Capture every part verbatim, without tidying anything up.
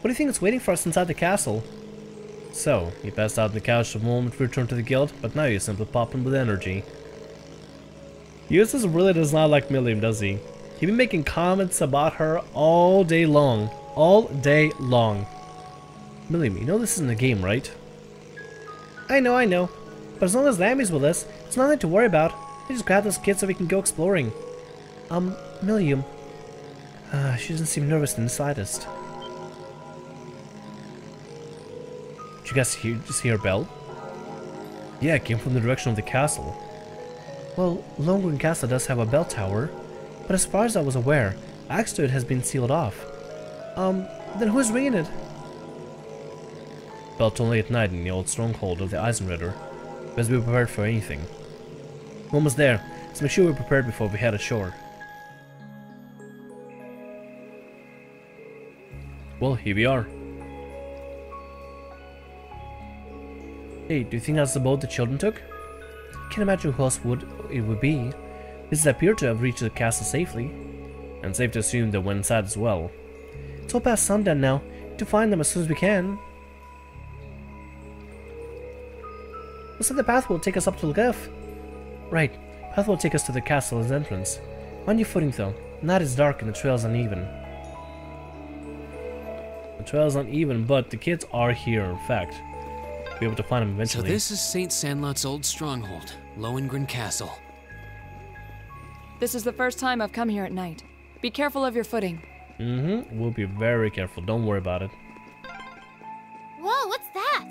What do you think is waiting for us inside the castle? So, he passed out on the couch the moment we returned to the guild, but now he's simply popping with energy. Yusis really does not like Millium, does he? He's been making comments about her all day long. All day long. Millium, you know this isn't a game, right? I know, I know. But as long as Lammy's with us, it's nothing to worry about. We just grab this kid so we can go exploring. Um, Millium. Uh, she doesn't seem nervous in the slightest. Did you guys hear, just hear a bell? Yeah, it came from the direction of the castle. Well, Lohengrin Castle does have a bell tower, but as far as I was aware, access to it has been sealed off. Um, then who's ringing it? Belt only at night in the old stronghold of the Eisenrader. Best be prepared for anything. We're almost there, so make sure we're prepared before we head ashore. Well, here we are. Hey, do you think that's the boat the children took? Can't imagine who else would it would be. This appeared to have reached the castle safely. And safe to assume they went inside as well. It's all past sundown now. To find them as soon as we can. Looks like the path will take us up to the cliff. Right, path will take us to the castle's entrance. Mind your footing though. Night is dark and the trail's uneven. The trail's uneven, but the kids are here, in fact. We'll be able to find them eventually. So this is Saint Sandlot's old stronghold, Lohengrin Castle. This is the first time I've come here at night. Be careful of your footing. Mm-hmm. We'll be very careful. Don't worry about it. Whoa, what's that?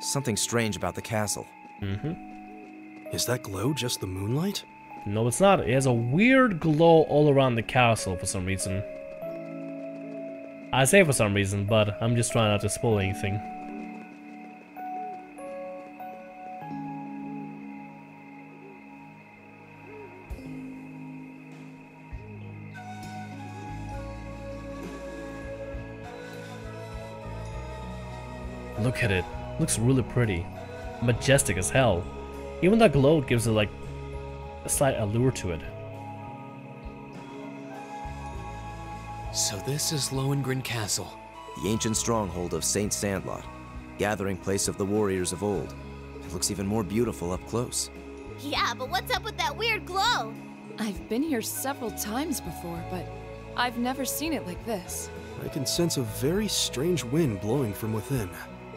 Something strange about the castle. Mm-hmm. Is that glow just the moonlight? No, it's not. It has a weird glow all around the castle for some reason. I say for some reason, but I'm just trying not to spoil anything. Look at it. Looks really pretty. Majestic as hell. Even that glow gives it like a slight allure to it. So this is Lohengrin Castle. The ancient stronghold of Saint Sandlot. Gathering place of the warriors of old. It looks even more beautiful up close. Yeah, but what's up with that weird glow? I've been here several times before, but I've never seen it like this. I can sense a very strange wind blowing from within.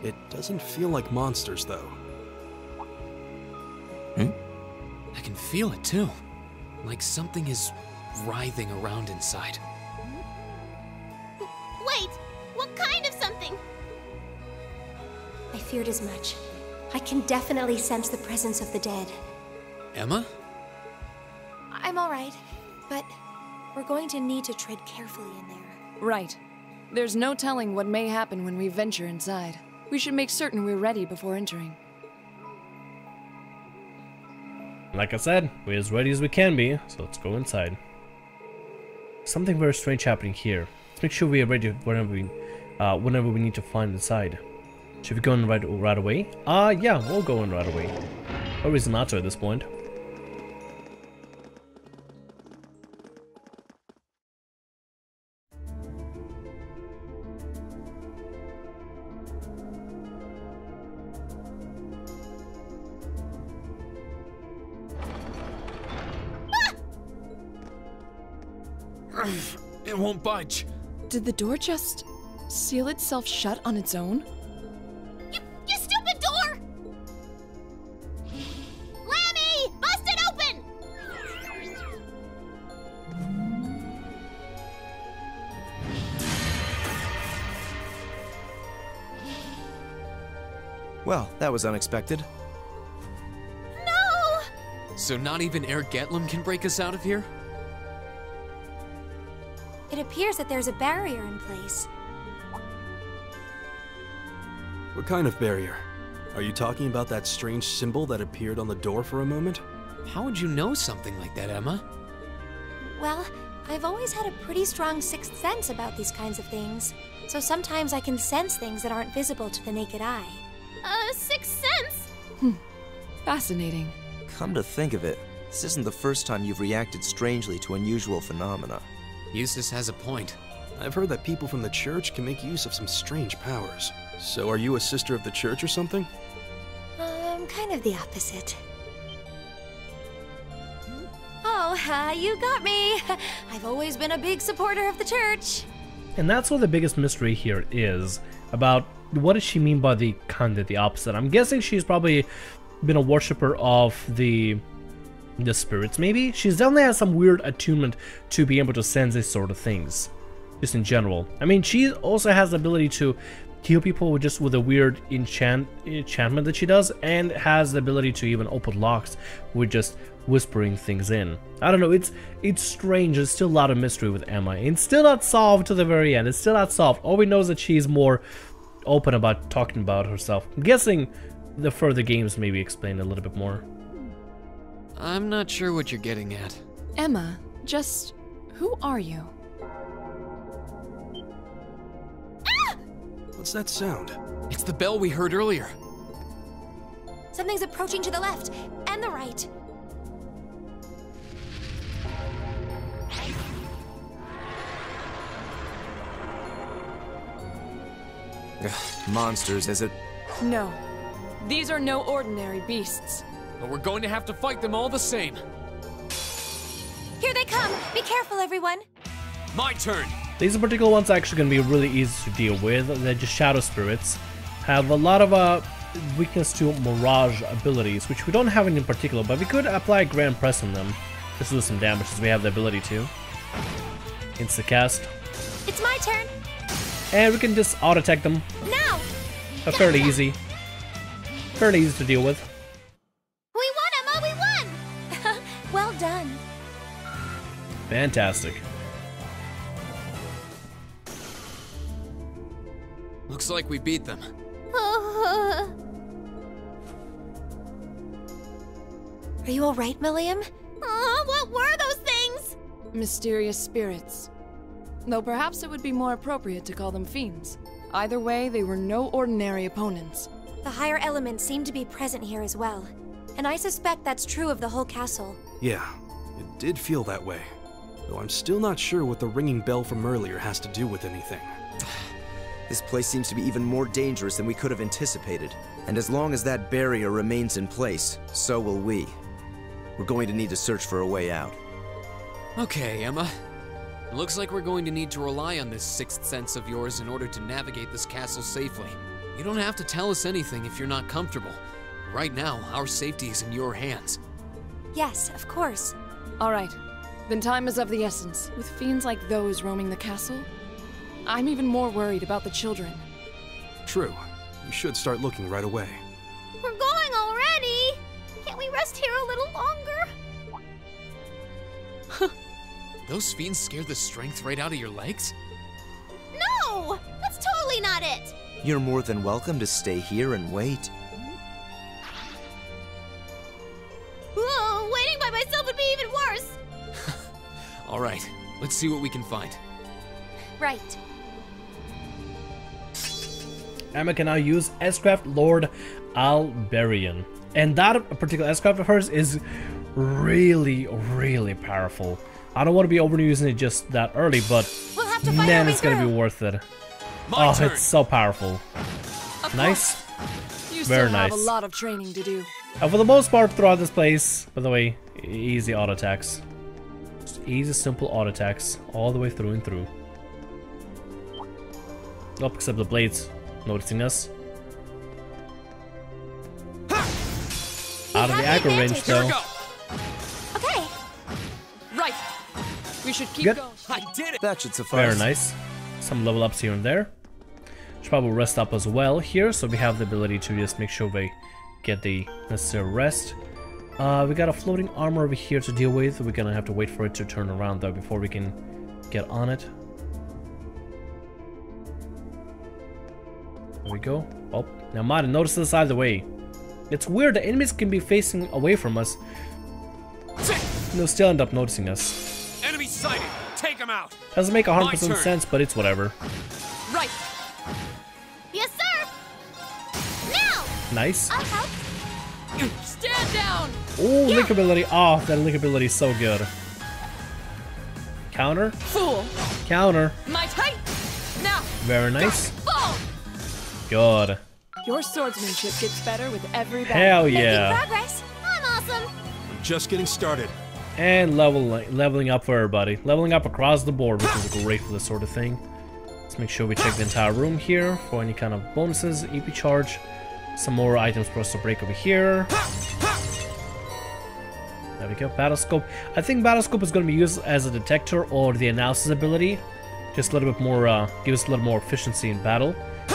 It doesn't feel like monsters, though. Hmm? I can feel it, too. Like something is writhing around inside. Wait! What kind of something? I feared as much. I can definitely sense the presence of the dead. Emma? I'm alright, but we're going to need to tread carefully in there. Right. There's no telling what may happen when we venture inside. We should make certain we're ready before entering. Like I said, we're as ready as we can be, so let's go inside. Something very strange happening here. Let's make sure we are ready whenever we, uh, whenever we need to find inside. Should we go in right, right away? Ah, uh, yeah, we'll go in right away. No reason not to at this point. It won't budge. Did the door just seal itself shut on its own? You, you stupid door! Lammy! Bust it open! Well, that was unexpected. No! So not even Air Getlam can break us out of here? It appears that there's a barrier in place. What kind of barrier? Are you talking about that strange symbol that appeared on the door for a moment? How would you know something like that, Emma? Well, I've always had a pretty strong sixth sense about these kinds of things. So sometimes I can sense things that aren't visible to the naked eye. Uh, sixth sense? Hmm. Fascinating. Come to think of it, this isn't the first time you've reacted strangely to unusual phenomena. Yusis has a point. I've heard that people from the church can make use of some strange powers. So are you a sister of the church or something? Um, kind of the opposite. Oh, uh, you got me! I've always been a big supporter of the church. And that's where the biggest mystery here is, about what does she mean by the kind of the opposite. I'm guessing she's probably been a worshiper of the... the spirits, maybe? She's definitely had some weird attunement to be able to sense these sort of things, just in general. I mean, she also has the ability to heal people with just with a weird enchant enchantment that she does, and has the ability to even open locks with just whispering things in. I don't know, it's it's strange. There's still a lot of mystery with Emma. It's still not solved to the very end. It's still not solved. All we know is that she's more open about talking about herself. I'm guessing the further games maybe explain a little bit more. I'm not sure what you're getting at. Emma, just... who are you? Ah! What's that sound? It's the bell we heard earlier. Something's approaching to the left, and the right. Ugh, monsters, is it? No. These are no ordinary beasts. But we're going to have to fight them all the same. Here they come! Be careful, everyone! My turn! These particular ones are actually going to be really easy to deal with. They're just shadow spirits. Have a lot of uh, weakness to mirage abilities, which we don't have any in particular, but we could apply a Grand Press on them. Just do some damage, since we have the ability to. Insta-cast. It's my turn! And we can just auto-attack them. Now! But fairly easy. Fairly easy to deal with. Fantastic. Looks like we beat them. Are you all right, Millium? Uh, what were those things? Mysterious spirits. Though perhaps it would be more appropriate to call them fiends. Either way, they were no ordinary opponents. The higher elements seem to be present here as well. And I suspect that's true of the whole castle. Yeah, it did feel that way. Though I'm still not sure what the ringing bell from earlier has to do with anything. This place seems to be even more dangerous than we could have anticipated. And as long as that barrier remains in place, so will we. We're going to need to search for a way out. Okay, Emma. It looks like we're going to need to rely on this sixth sense of yours in order to navigate this castle safely. You don't have to tell us anything if you're not comfortable. Right now, our safety is in your hands. Yes, of course. All right. Then time is of the essence. With fiends like those roaming the castle, I'm even more worried about the children. True. We should start looking right away. We're going already! Can't we rest here a little longer? Those fiends scare the strength right out of your legs? No! That's totally not it! You're more than welcome to stay here and wait. Whoa, waiting by myself would be even worse! All right, let's see what we can find. Right. Emma can now use S-Craft Lord Alberion. And that particular S-Craft of hers is really, really powerful. I don't want to be overusing it just that early, but we'll have to find man, it's going to be worth it. My oh, turn. It's so powerful. Nice. You Very still nice. Have a lot of training to do. And for the most part, throughout this place, by the way, easy auto attacks. Just easy, simple auto attacks all the way through and through. Oh, except the blades noticing us. Out of the aggro range, though. Okay. Right. We should keep Good. Going. I did it. That should suffice. Very nice. Some level ups here and there. Should probably rest up as well here, so we have the ability to just make sure we get the necessary rest. Uh, we got a floating armor over here to deal with. We're gonna have to wait for it to turn around though before we can get on it. There we go. Oh, now might notice this either way. It's weird. The enemies can be facing away from us. And they'll still end up noticing us. Enemy sighted. Take them out. Doesn't make a hundred percent sense, but it's whatever. Right. Yes, sir. Now. Nice. I'll help. Stand down. Oh, yeah. Linkability. Oh, that linkability is so good. Counter. Fool. Counter. My type. Now. Very nice. Good. Your swordsmanship gets better with every battle. Hell yeah. Making progress. I'm awesome. I'm just getting started. And leveling, leveling up for everybody. Leveling up across the board, which is great for this sort of thing. Let's make sure we check the entire room here for any kind of bonuses, E P charge. Some more items for us to break over here. There we go, Battlescope. I think Battlescope is going to be used as a detector or the analysis ability. Just a little bit more, uh, give us a little more efficiency in battle.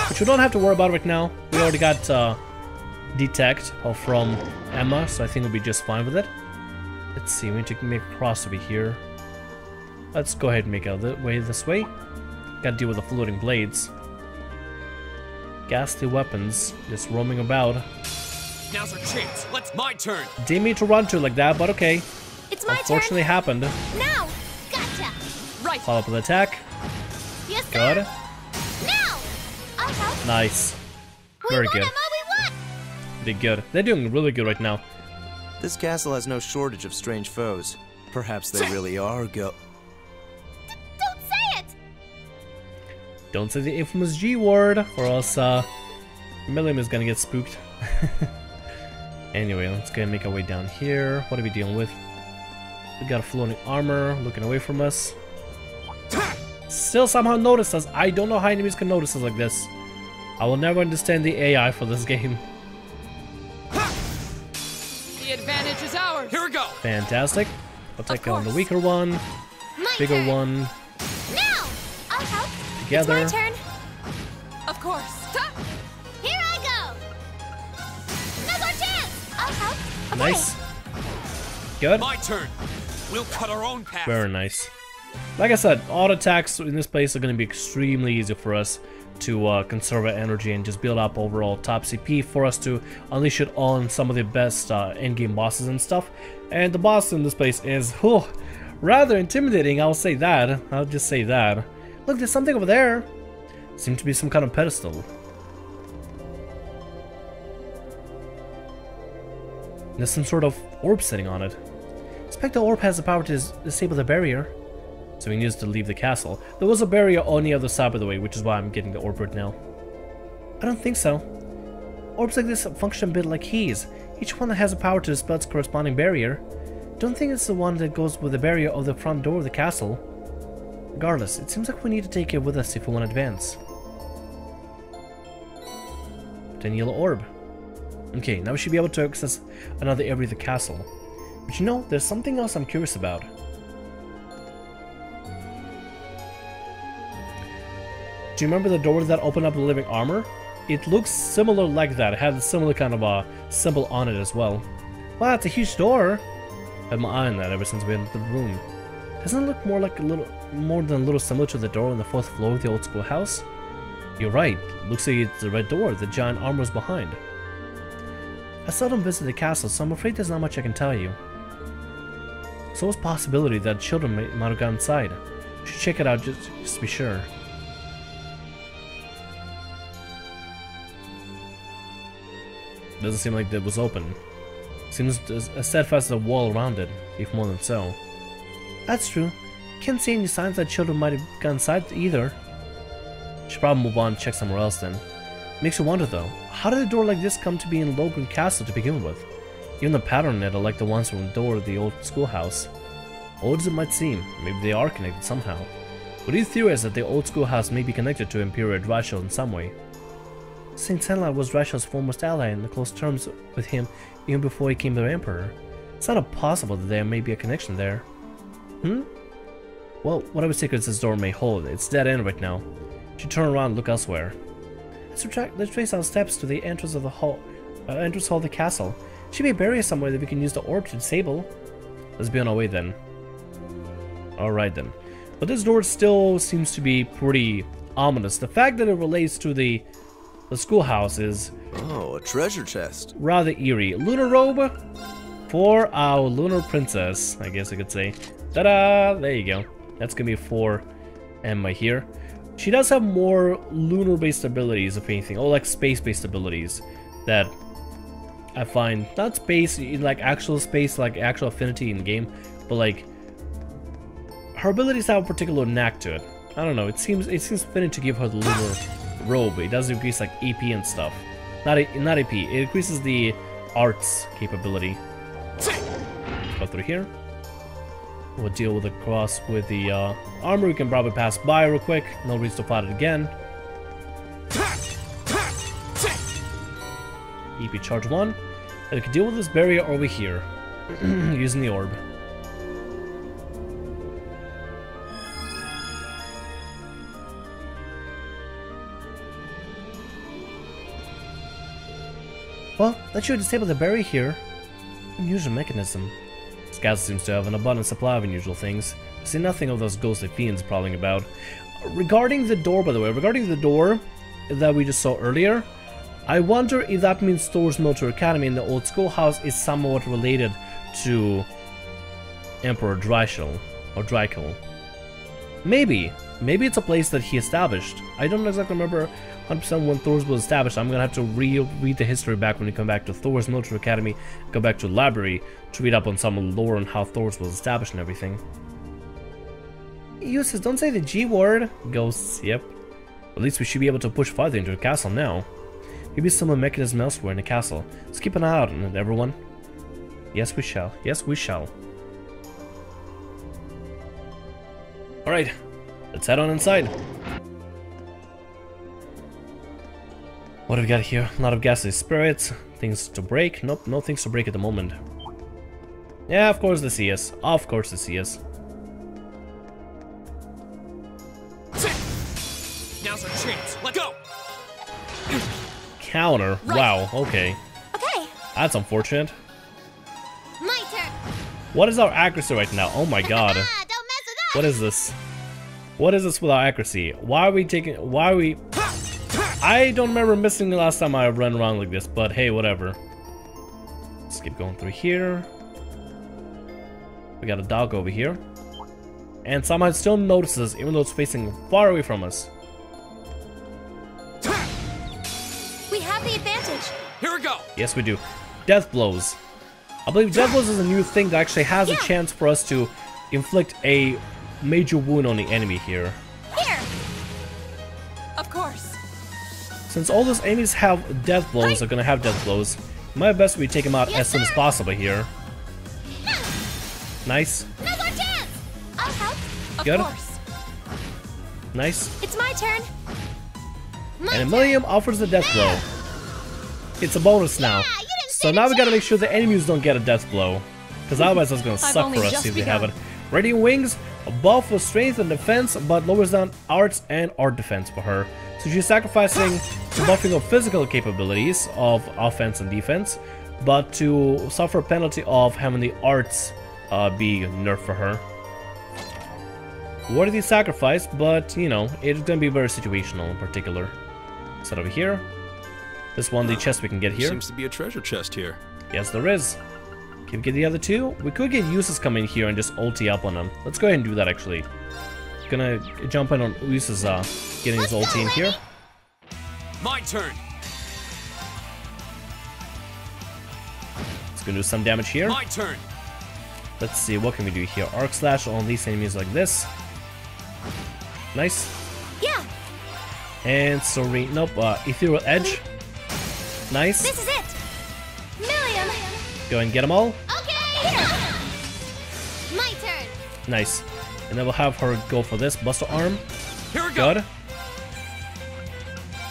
Which we don't have to worry about right now. We already got uh, Detect from Emma, so I think we'll be just fine with it. Let's see, we need to make a cross over here. Let's go ahead and make out the way this way. Gotta deal with the floating blades. Ghastly weapons just roaming about. Now's our chance. Let's my turn. Didn't mean to run to like that, but okay. It's my Unfortunately turn. Unfortunately happened. Now, gotcha. Right. Follow up with attack. Yes, sir. Good. Now, I'll help. Nice. We Very good. Emma, we won. Pretty good. They're doing really good right now. This castle has no shortage of strange foes. Perhaps they really are go. Don't say the infamous G word, or else uh, Millium is gonna get spooked. Anyway, let's go and make our way down here. What are we dealing with? We got a floating armor looking away from us. Still somehow noticed us. I don't know how enemies can notice us like this. I will never understand the A I for this game. The advantage is ours. Here we go. Fantastic. I'll take on the weaker one, My bigger turn. one. Now I'll help. Together. It's my turn. Of course. Here I go. Now's our chance. I'll help. Nice. Good. My turn. We'll cut our own path. Very nice. Like I said, auto attacks in this place are going to be extremely easy for us to uh, conserve our energy and just build up overall top C P for us to unleash it on some of the best uh, endgame bosses and stuff. And the boss in this place is whew, rather intimidating. I'll say that. I'll just say that. Look, there's something over there. Seems to be some kind of pedestal. There's some sort of orb sitting on it. Expect the orb has the power to dis disable the barrier. So we need to leave the castle. There was a barrier on the other side of the way, which is why I'm getting the orb right now. I don't think so. Orbs like this function a bit like keys. Each one that has the power to dispel its corresponding barrier. Don't think it's the one that goes with the barrier of the front door of the castle. Regardless, it seems like we need to take it with us if we want to advance. Danielle Orb. Okay, now we should be able to access another area of the castle. But you know, there's something else I'm curious about. Do you remember the door that opened up the living armor? It looks similar like that. It had a similar kind of uh, symbol on it as well. Wow, it's a huge door! I've been eyeing that ever since we entered the room. Doesn't it look more like a little, more than a little similar to the door on the fourth floor of the old schoolhouse? You're right. Looks like it's the red door. The giant armor is behind. I seldom visit the castle, so I'm afraid there's not much I can tell you. So it's a possibility that children may, might have gone inside. You should check it out just, just to be sure. Doesn't seem like it was open. Seems as steadfast as a wall around it, if more than so. That's true. Can't see any signs that children might have gone inside either. Should probably move on and check somewhere else then. Makes you wonder though, how did a door like this come to be in Lohengrin Castle to begin with? Even the pattern in it are like the ones from the door of the old schoolhouse. Old as it might seem, maybe they are connected somehow. But you theorize that the old schoolhouse may be connected to Emperor Dreichels in some way. Saint Tenla was Dreichels' foremost ally and the close terms with him even before he came to the Emperor. It's not impossible that there may be a connection there. Hmm? Well, whatever secrets this door may hold, it's dead end right now. You should turn around and look elsewhere. Let's, retract, let's trace our steps to the entrance of the hall, uh, entrance hall of the castle. Should be a barrier somewhere that we can use the orb to disable. Let's be on our way then. Alright then. But this door still seems to be pretty ominous. The fact that it relates to the, the schoolhouse is... Oh, a treasure chest. Rather eerie. Lunar robe for our lunar princess, I guess I could say. Ta-da! There you go. That's gonna be for Emma here. She does have more lunar-based abilities, if anything, or like space-based abilities that I find not space, like actual space, like actual affinity in game, but like Her abilities have a particular knack to it. I don't know, it seems it seems fitting to give her the little robe. It does increase like A P and stuff. Not a, not A P, it increases the arts capability. Go through here. We'll deal with the cross with the uh, armor. We can probably pass by real quick. No reason to fight it again. E P charge one. And we can deal with this barrier over here using the orb. Well, that should disable the barrier here. Unusual mechanism. This castle seems to have an abundant supply of unusual things. I see nothing of those ghostly fiends prowling about. Regarding the door, by the way, regarding the door that we just saw earlier, I wonder if that means Thors Military Academy in the old schoolhouse is somewhat related to Emperor Dreichels or Dreichel. Maybe. Maybe it's a place that he established. I don't exactly remember one hundred percent when Thors was established. I'm gonna have to re read the history back when we come back to Thors Military Academy, go back to the library to read up on some lore on how Thors was established and everything. Yusis, don't say the G word. Ghosts, yep. At least we should be able to push farther into the castle now. Maybe some mechanism elsewhere in the castle. Let's keep an eye out on it, everyone. Yes, we shall. Yes, we shall. Alright, let's head on inside. What do we got here? A lot of ghastly spirits. Things to break. Nope, no things to break at the moment. Yeah, of course they see us. Of course they see us. Now's our chance. Let's go! Counter. Right. Wow, okay. Okay. That's unfortunate. My turn. What is our accuracy right now? Oh my god. Don't mess with that. What is this? What is this with our accuracy? Why are we taking why are we I don't remember missing the last time I ran around like this, but hey, whatever. Let's keep going through here. We got a dog over here. And somehow it still notices us even though it's facing far away from us. Here we go. Yes, we do. Death blows. I believe death blows is a new thing that actually has yeah. a chance for us to inflict a major wound on the enemy here. Here. Of course. Since all those enemies have death blows, I... are gonna have death blows. My best we take them out yes, as soon sir. as possible here. Yeah. Nice. Another chance. I'll help. Good. Of course. Nice. It's my turn. My and Millium offers the death yeah. blow. It's a bonus now, yeah, so now we gotta make sure the enemies don't get a death blow, because otherwise that's gonna suck for us if we have it. Radiant Wings, a buff for strength and defense, but lowers down arts and art defense for her. So she's sacrificing the buffing of physical capabilities of offense and defense, but to suffer a penalty of having the arts uh, be nerfed for her. Worthy sacrifice, but you know, it's gonna be very situational in particular. So over here. This one, the chest we can get here. Seems to be a treasure chest here. Yes, there is. Can we get the other two? We could get Yusis come in here and just ulti up on them. Let's go ahead and do that, actually. Gonna jump in on Yusis uh, getting Let's his ulti in here. My turn. It's gonna do some damage here. My turn. Let's see, what can we do here? Arc Slash on these enemies like this. Nice. Yeah. And sorry, nope, uh, Ethereal Edge. Nice. This is it. Millium. Go and get them all. Okay. Here. My turn. Nice. And then we'll have her go for this Buster Arm. Here we go. Good.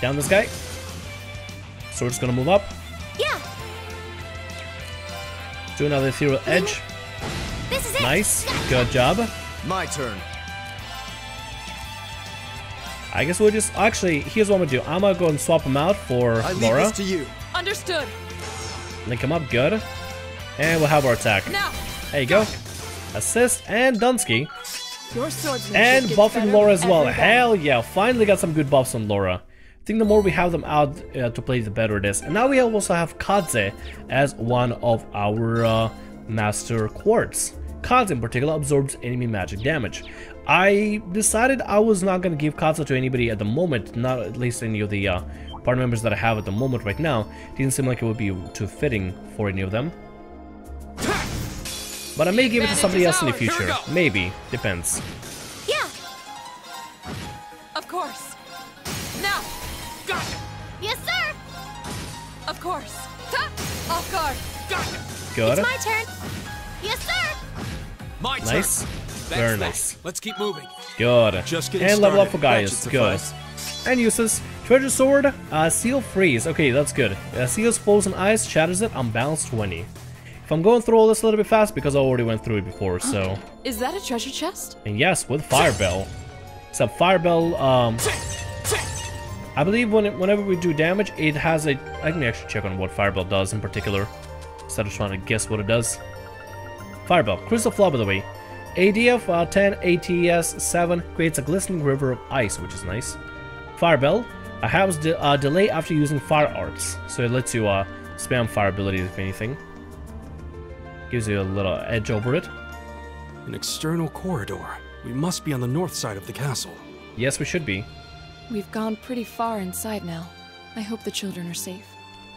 Down this guy. Sword's gonna move up. Yeah. Do another Ethereal Edge. This is it. Nice. Good job. My turn. I guess we'll just actually. Here's what I'm gonna do. I'm gonna go and swap them out for I Laura. Leave this to you. Understood. Link them up, good. And we'll have our attack. Now. There you go. Assist and Dunsky. Your swords and buffing Laura as well. Everybody. Hell yeah! Finally got some good buffs on Laura. I think the more we have them out uh, to play, the better it is. And now we also have Kaze as one of our uh, Master Quartz. Kaze in particular absorbs enemy magic damage. I decided I was not going to give Kaze to anybody at the moment, not at least any of the uh, party members that I have at the moment right now. Didn't seem like it would be too fitting for any of them. But I may give it to somebody else in the future. Maybe. Depends. Yeah. Of course. Now. Gotcha. Yes, sir. Of course. Top. Off guard. Gotcha. Got it. It's my turn. Yes, sir. My turn. Nice. Very nice. Let's keep moving. Good. And level up for Gaius. Good. And uses Treasure Sword, uh, Seal Freeze. Okay, that's good. Uh, seals frozen ice, shatters it on bounce twenty. If I'm going through all this a little bit fast because I already went through it before, so. Is that a treasure chest? And yes, with Firebell. Except Firebell, um, I believe when it, whenever we do damage, it has a. I can actually check on what Firebell does in particular, instead of trying to guess what it does. Firebell, Crystal Flow, by the way. A D F uh, ten, A T S seven, creates a glistening river of ice, which is nice. Firebell uh, has de uh, delay after using fire arts, so it lets you uh, spam fire abilities if anything. Gives you a little edge over it. An external corridor. We must be on the north side of the castle. Yes, we should be. We've gone pretty far inside now. I hope the children are safe.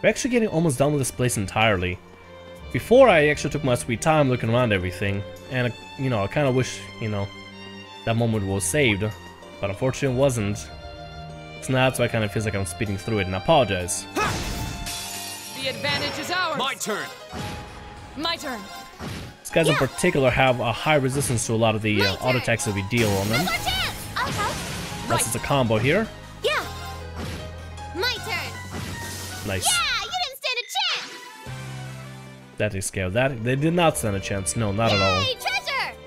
We're actually getting almost done with this place entirely. Before, I actually took my sweet time looking around everything, and you know, I kind of wish, you know, that moment was saved, but unfortunately it wasn't. It's not, so I kind of feel like I'm speeding through it, and I apologize. Ha! The advantage is ours! My turn! My turn! These guys yeah. in particular have a high resistance to a lot of the uh, auto attacks that we deal on them. That's okay. Right. It's a combo here. Yeah! My turn! Nice. Yeah! That is scale. That they did not stand a chance. No, not Yay, at all. Treasure!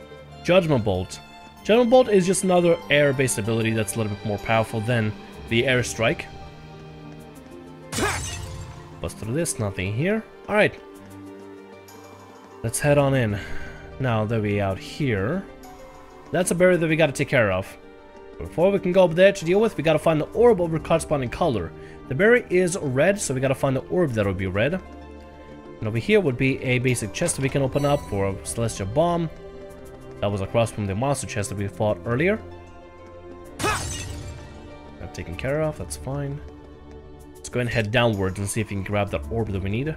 Judgment bolt. Judgment bolt is just another air-based ability that's a little bit more powerful than the airstrike. Bust through this. Nothing here. All right. Let's head on in. Now that we're out here, that's a barrier that we got to take care of. Before we can go up there to deal with, we got to find the orb of the corresponding color. The barrier is red, so we got to find the orb that will be red. And over here would be a basic chest that we can open up for a Celestial Bomb. That was across from the monster chest that we fought earlier. Got taken care of, that's fine. Let's go ahead and head downwards and see if we can grab that orb that we need.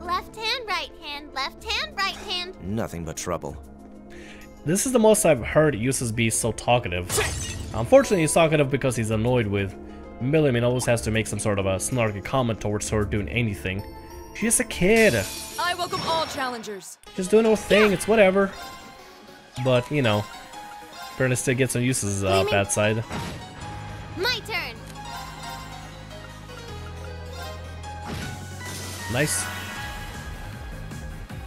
Left hand, right hand, left hand, right hand. Nothing but trouble. This is the most I've heard Yusis be so talkative. Unfortunately, he's talkative because he's annoyed with Millium and always has to make some sort of a snarky comment towards her doing anything. She's just a kid. I welcome all challengers. Just doing her thing, yeah. It's whatever. But, you know, Bernice still gets some uses uh, bad side. My turn. Nice.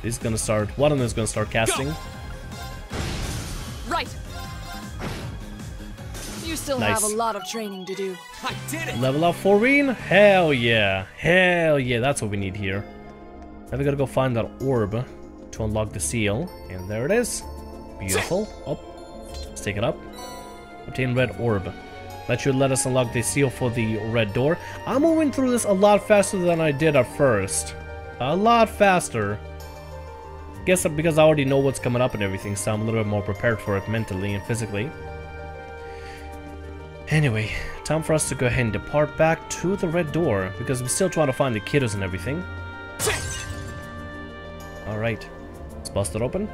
He's gonna start, one of them is gonna start casting. Go. Right. You still nice. Have a lot of training to do. I did it. Level up for Rean? Hell yeah. Hell yeah, that's what we need here. Now we gotta go find that orb to unlock the seal. And there it is. Beautiful. Oh, let's take it up. Obtain red orb. That should let us unlock the seal for the red door. I'm moving through this a lot faster than I did at first. A lot faster. Guess because I already know what's coming up and everything, so I'm a little bit more prepared for it mentally and physically. Anyway, time for us to go ahead and depart back to the red door, because we're still trying to find the kiddos and everything. Alright, let's bust it open.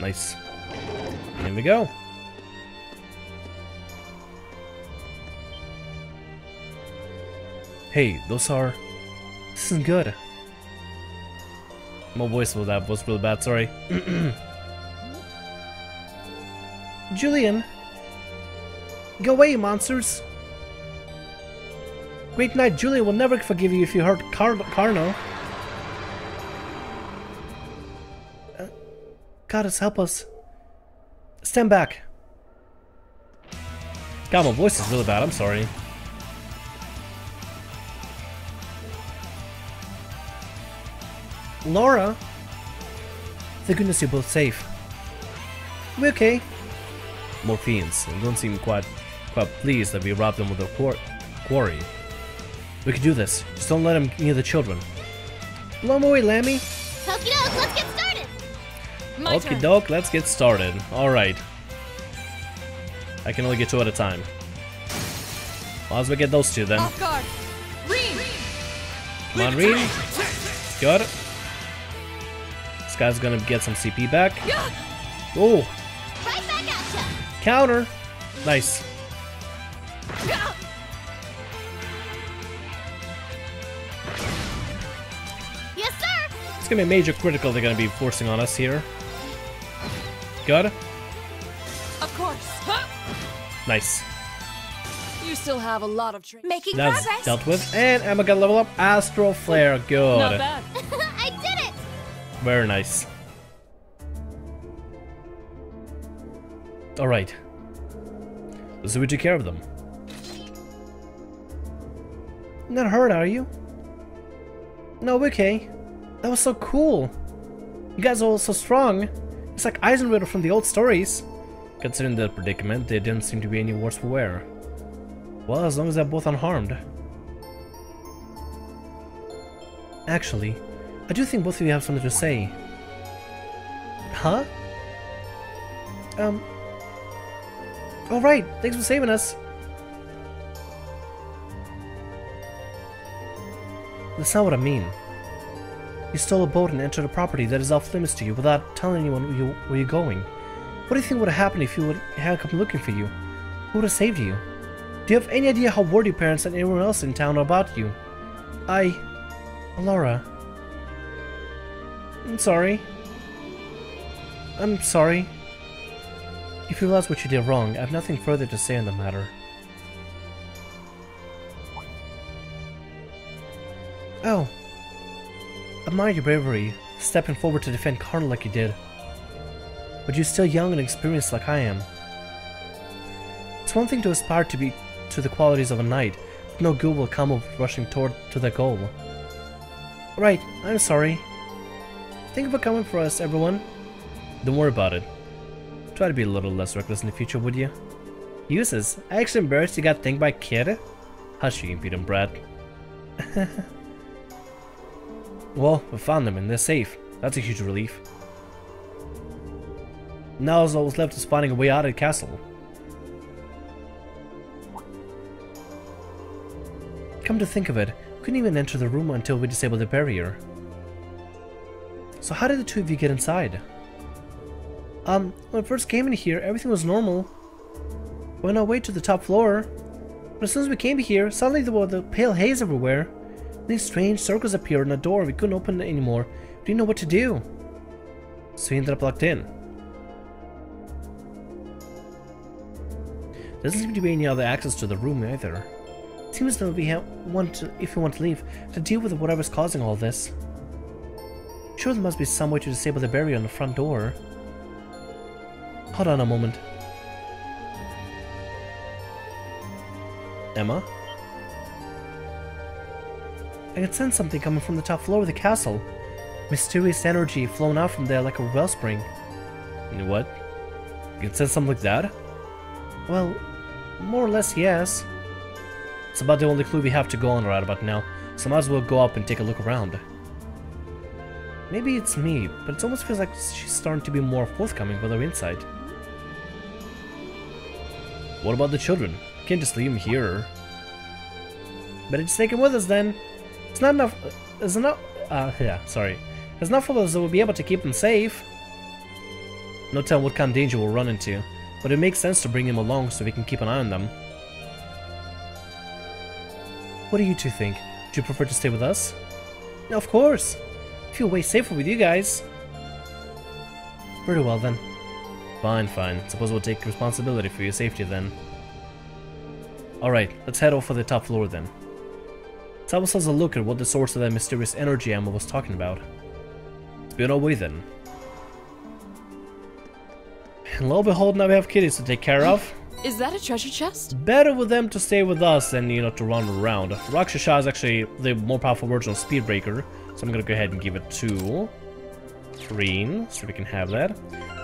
Nice. In we go. Hey, those are... This isn't good. My voice was that was really bad, sorry. Julian! Go away, monsters! Great Knight Julian will never forgive you if you hurt Car Carno. Uh, Goddess, help us. Stand back. God, my voice is really bad, I'm sorry. Laura? Thank goodness you're both safe. We're okay. More fiends, and don't seem quite quite pleased that we robbed them with their quar quarry. We can do this. Just don't let them near the children. Blow them away, Lammy. Okie doke, let's get started. Okie doke, let's get started. Alright. I can only get two at a time. Might as well get those two then. Off guard. Rean. Come on, Rean. Good. This guy's gonna get some C P back. Oh. Counter. Nice. Yes, sir. It's gonna be a major critical they're gonna be forcing on us here. Good. Of course. Huh? Nice. You still have a lot of training. Making That's progress. Dealt with. And Emma got level up. Astral Flare. Good. Not bad. I did it. Very nice. All right. Let's see we took care of them. Not hurt, are you? No, okay. That was so cool. You guys are all so strong. It's like Eisenrader from the old stories. Considering their predicament, they didn't seem to be any worse for wear. Well, as long as they're both unharmed. Actually, I do think both of you have something to say. Huh? Um... Alright, thanks for saving us. That's not what I mean. You stole a boat and entered a property that is off limits to you without telling anyone you, where you're going. What do you think would have happened if you would have come looking for you? Who would have saved you? Do you have any idea how worried your parents and everyone else in town are about you? I... Laura... I'm sorry. I'm sorry. If you realize what you did wrong, I have nothing further to say on the matter. Oh. Admire your bravery, stepping forward to defend Carno like you did. But you're still young and experienced like I am. It's one thing to aspire to be to the qualities of a knight, but no good will come of rushing toward to the goal. Right, I'm sorry. Thank you for coming for us, everyone. Don't worry about it. Try to be a little less reckless in the future, would you? Yusis, I actually embarrassed you got thanked by a kid? Hush, you impudent brat. Well, we found them and they're safe. That's a huge relief. Now all that's left is finding a way out of the castle. Come to think of it, we couldn't even enter the room until we disabled the barrier. So how did the two of you get inside? Um, when I first came in here, everything was normal. We're on our way to the top floor. But as soon as we came here, suddenly there were the pale haze everywhere. These strange circles appeared in a door we couldn't open anymore. We didn't know what to do. So we ended up locked in. There doesn't seem to be any other access to the room either. It seems that we have want to, if we want to leave, to deal with whatever's causing all this. Sure, there must be some way to disable the barrier on the front door. Hold on a moment. Emma? I can sense something coming from the top floor of the castle. Mysterious energy flowing out from there like a wellspring. What? You can sense something like that? Well, more or less, yes. It's about the only clue we have to go on right about now, so might as well go up and take a look around. Maybe it's me, but it almost feels like she's starting to be more forthcoming with her insight. What about the children? You can't just leave them here. Better just take them with us then. It's not enough. It's not. Uh, yeah, sorry. It's not for us that we'll be able to keep them safe. No telling what kind of danger we'll run into, but it makes sense to bring them along so we can keep an eye on them. What do you two think? Do you prefer to stay with us? Of course. I feel way safer with you guys. Pretty well then. Fine, fine. Suppose we'll take responsibility for your safety then. Alright, let's head over the top floor then. Let's have ourselves a look at what the source of that mysterious energy Emma was talking about. Let's be on our way then. And lo and behold, now we have kitties to take care of. Is that a treasure chest? Better with them to stay with us than, you know, to run around. Raksha Shah is actually the more powerful version of Speedbreaker. So I'm gonna go ahead and give it to Rean, so we can have that.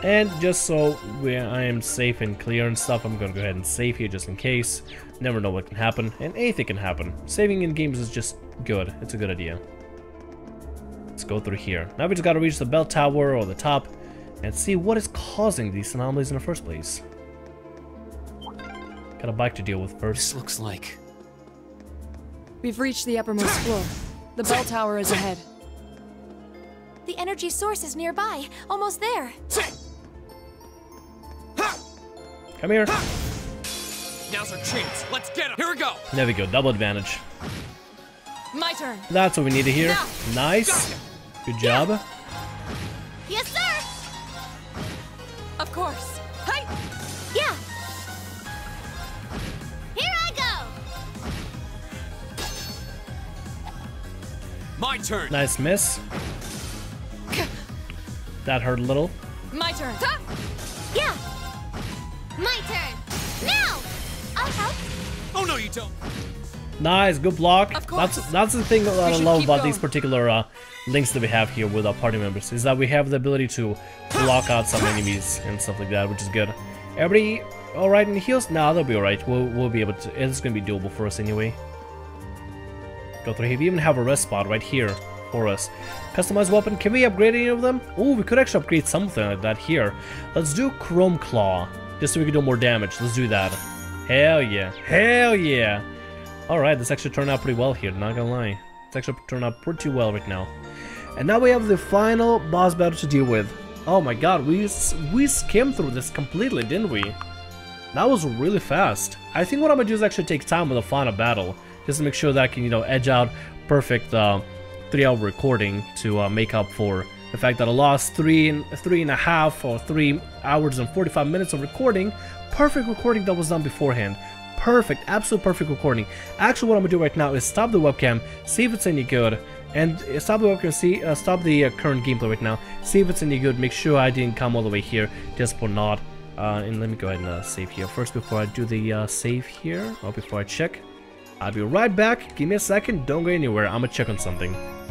And just so we, I am safe and clear and stuff, I'm gonna go ahead and save here just in case. Never know what can happen, and anything can happen. Saving in games is just good. It's a good idea. Let's go through here. Now we just gotta reach the bell tower or the top and see what is causing these anomalies in the first place. Got a bike to deal with first. This looks like We've reached the uppermost floor. The bell tower is ahead. The energy source is nearby. Almost there. Come here. Now's our chance. Let's get him. Here we go. There we go. Double advantage. My turn. That's what we need to hear. Now. Nice. Gotcha. Good job. Yeah. Yes, sir. Of course. Hi. Yeah. Here I go. My turn. Nice miss. That hurt a little. My turn. Huh? Yeah. My turn. Now. I'll help. Oh no, you don't. Nice, good block. Of course. That's that's the thing that I love about going. these particular uh, links that we have here with our party members is that we have the ability to block out some enemies and stuff like that, which is good. Everybody all right in the heals? Nah, they'll be all right. We'll we'll be able to. It's gonna be doable for us anyway. Go through here. We even have a rest spot right here for us. Customized weapon. Can we upgrade any of them? Oh, we could actually upgrade something like that here. Let's do Chrome Claw. Just so we can do more damage. Let's do that. Hell yeah. Hell yeah. Alright, this actually turned out pretty well here, not gonna lie. It's actually turned out pretty well right now. And now we have the final boss battle to deal with. Oh my god, we we skimmed through this completely, didn't we? That was really fast. I think what I'm gonna do is actually take time with the final battle. Just to make sure that I can, you know, edge out perfect uh, three hour recording to uh, make up for the fact that I lost three, three and a half or three hours and forty-five minutes of recording. Perfect recording that was done beforehand. Perfect, absolute perfect recording. Actually, what I'm gonna do right now is stop the webcam, see if it's any good, and stop the webcam. See, uh, stop the uh, current gameplay right now. See if it's any good. Make sure I didn't come all the way here just for not. Uh, and let me go ahead and uh, save here first before I do the uh, save here, or before I check. I'll be right back. Give me a second. Don't go anywhere. I'm gonna check on something.